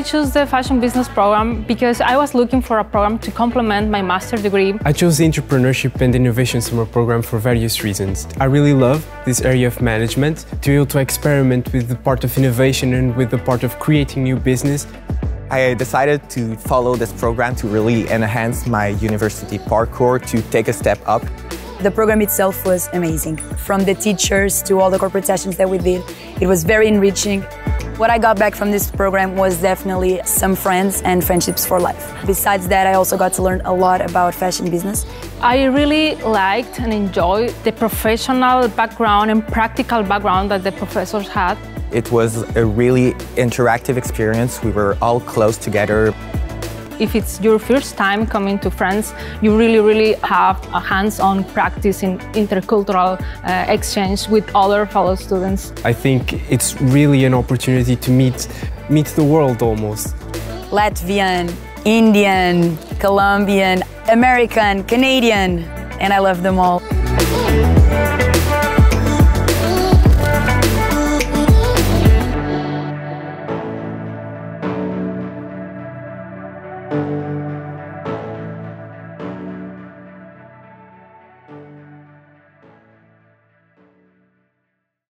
I chose the Fashion Business program because I was looking for a program to complement my master's degree. I chose the Entrepreneurship and Innovation Summer program for various reasons. I really love this area of management, to be able to experiment with the part of innovation and with the part of creating new business. I decided to follow this program to really enhance my university parcours, to take a step up. The program itself was amazing. From the teachers to all the corporate sessions that we did, it was very enriching. What I got back from this program was definitely some friends and friendships for life. Besides that, I also got to learn a lot about fashion business. I really liked and enjoyed the professional background and practical background that the professors had. It was a really interactive experience. We were all close together. If it's your first time coming to France, you really have a hands-on practice in intercultural exchange with other fellow students. I think it's really an opportunity to meet the world almost. Latvian, Indian, Colombian, American, Canadian, and I love them all.